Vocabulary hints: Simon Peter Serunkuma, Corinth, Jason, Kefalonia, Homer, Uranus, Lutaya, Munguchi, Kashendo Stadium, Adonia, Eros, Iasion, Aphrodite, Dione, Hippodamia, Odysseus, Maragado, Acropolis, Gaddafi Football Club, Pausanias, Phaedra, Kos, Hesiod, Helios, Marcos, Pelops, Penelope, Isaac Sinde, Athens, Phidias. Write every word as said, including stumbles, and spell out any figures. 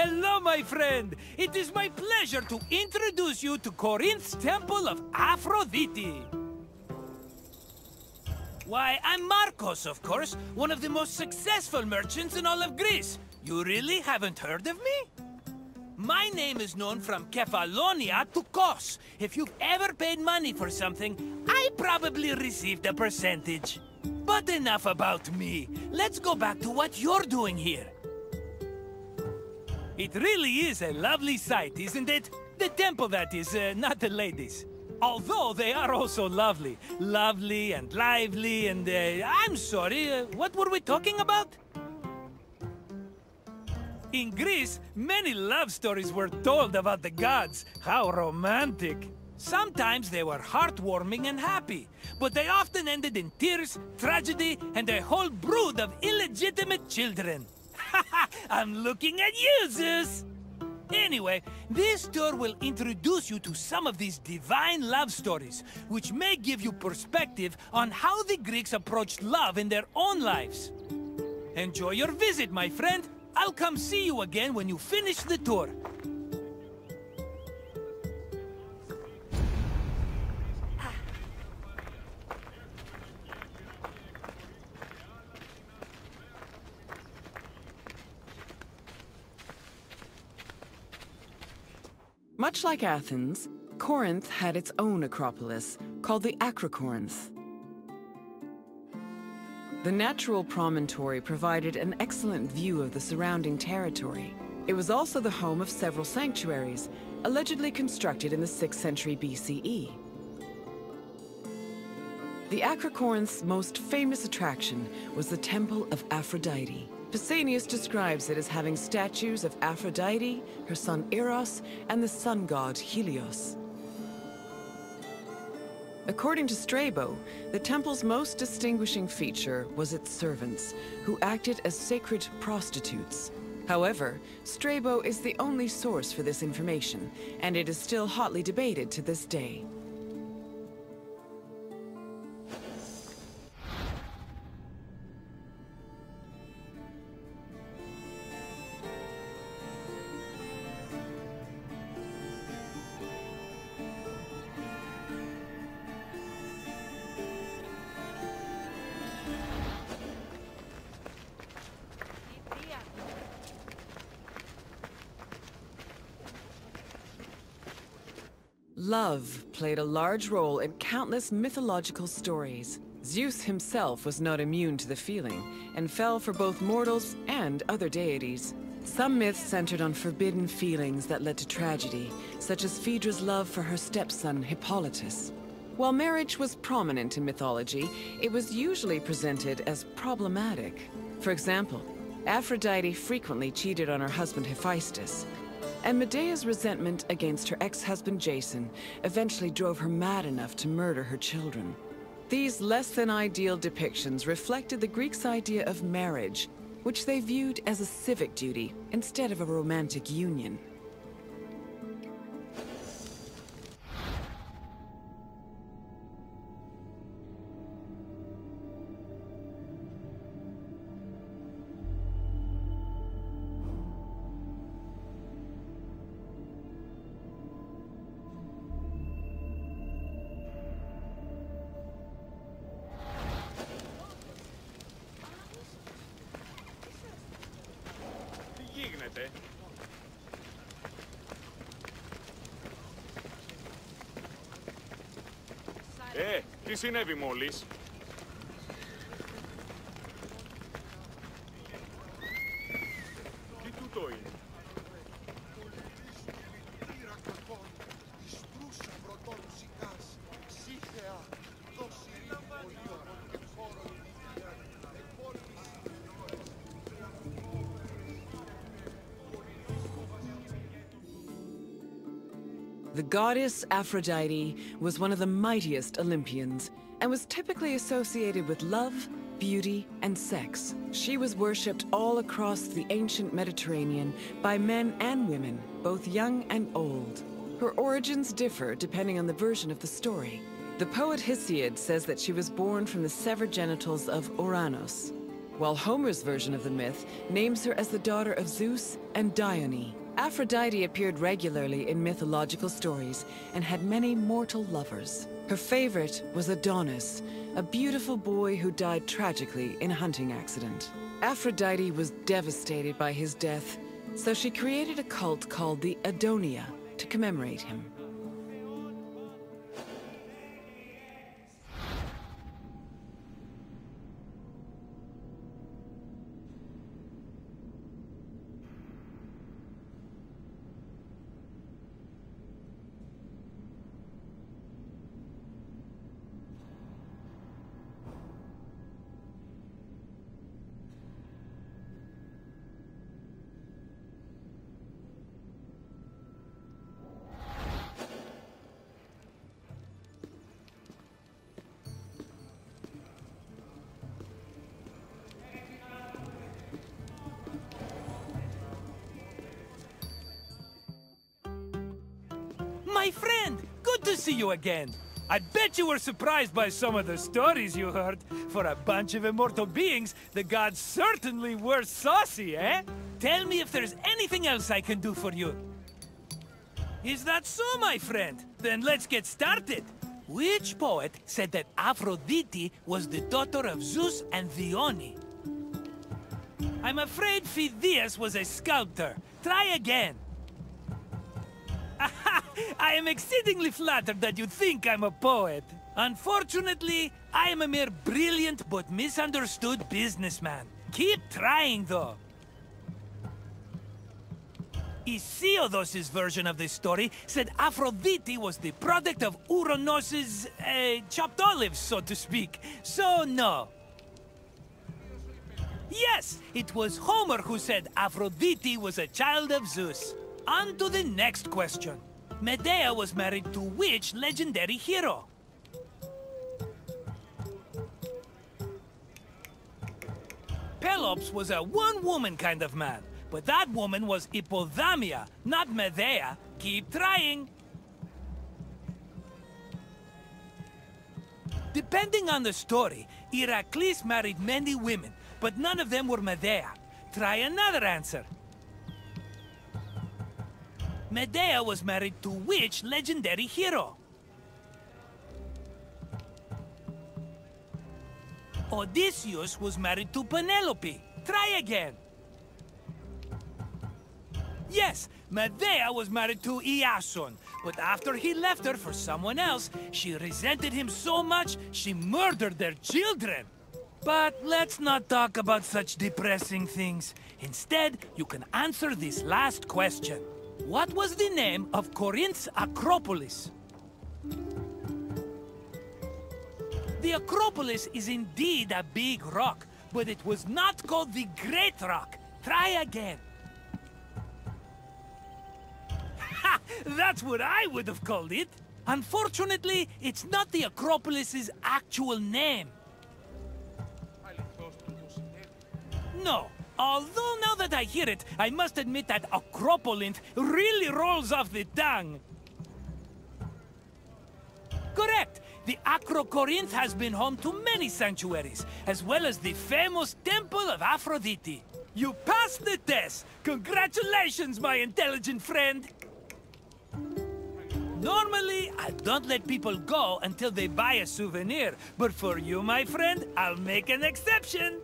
Hello, my friend! It is my pleasure to introduce you to Corinth's Temple of Aphrodite. Why, I'm Marcos, of course, one of the most successful merchants in all of Greece. You really haven't heard of me? My name is known from Kefalonia to Kos. If you've ever paid money for something, I probably received a percentage. But enough about me. Let's go back to what you're doing here. It really is a lovely sight, isn't it? The temple, that is, uh, not the ladies. Although they are also lovely. Lovely and lively and... Uh, I'm sorry, uh, what were we talking about? In Greece, many love stories were told about the gods. How romantic! Sometimes they were heartwarming and happy, but they often ended in tears, tragedy, and a whole brood of illegitimate children. I'm looking at you, Zeus! Anyway, this tour will introduce you to some of these divine love stories, which may give you perspective on how the Greeks approached love in their own lives. Enjoy your visit, my friend! I'll come see you again when you finish the tour. Much like Athens, Corinth had its own Acropolis, called the Acrocorinth. The natural promontory provided an excellent view of the surrounding territory. It was also the home of several sanctuaries, allegedly constructed in the sixth century B C E. The Acrocorinth's most famous attraction was the Temple of Aphrodite. Pausanias describes it as having statues of Aphrodite, her son Eros, and the sun god Helios. According to Strabo, the temple's most distinguishing feature was its servants, who acted as sacred prostitutes. However, Strabo is the only source for this information, and it is still hotly debated to this day. Love played a large role in countless mythological stories. Zeus himself was not immune to the feeling, and fell for both mortals and other deities. Some myths centered on forbidden feelings that led to tragedy, such as Phaedra's love for her stepson Hippolytus. While marriage was prominent in mythology, it was usually presented as problematic. For example, Aphrodite frequently cheated on her husband Hephaestus. And Medea's resentment against her ex-husband Jason eventually drove her mad enough to murder her children. These less-than-ideal depictions reflected the Greeks' idea of marriage, which they viewed as a civic duty instead of a romantic union. Ε, τι συνέβη μόλις; Τι τούτο είναι; The goddess Aphrodite was one of the mightiest Olympians and was typically associated with love, beauty, and sex. She was worshipped all across the ancient Mediterranean by men and women, both young and old. Her origins differ depending on the version of the story. The poet Hesiod says that she was born from the severed genitals of Uranus. while Homer's version of the myth names her as the daughter of Zeus and Dione. Aphrodite appeared regularly in mythological stories and had many mortal lovers. Her favorite was Adonis, a beautiful boy who died tragically in a hunting accident. Aphrodite was devastated by his death, so she created a cult called the Adonia to commemorate him. My friend, good to see you again. I bet you were surprised by some of the stories you heard. For a bunch of immortal beings, the gods certainly were saucy, eh? Tell me if there's anything else I can do for you. Is that so, my friend? Then let's get started. Which poet said that Aphrodite was the daughter of Zeus and Dione? I'm afraid Phidias was a sculptor. Try again. I am exceedingly flattered that you think I'm a poet. Unfortunately, I am a mere brilliant but misunderstood businessman. Keep trying, though. Hesiod's version of this story said Aphrodite was the product of Uranus's uh, chopped olives, so to speak. So, no. Yes, it was Homer who said Aphrodite was a child of Zeus. On to the next question. Medea was married to which legendary hero? Pelops was a one-woman kind of man, but that woman was Hippodamia, not Medea. Keep trying. Depending on the story, Heracles married many women, but none of them were Medea. Try another answer. Medea was married to which legendary hero? Odysseus was married to Penelope. Try again. Yes, Medea was married to Iasion, but after he left her for someone else, she resented him so much she murdered their children. But let's not talk about such depressing things. Instead, you can answer this last question. What was the name of Corinth's Acropolis? The Acropolis is indeed a big rock, but it was not called the Great Rock. Try again. Ha! That's what I would have called it. Unfortunately, it's not the Acropolis's actual name. No. Although now that I hear it, I must admit that Acrocorinth really rolls off the tongue. Correct! The Acrocorinth has been home to many sanctuaries, as well as the famous Temple of Aphrodite. You passed the test! Congratulations, my intelligent friend! Normally, I don't let people go until they buy a souvenir, but for you, my friend, I'll make an exception!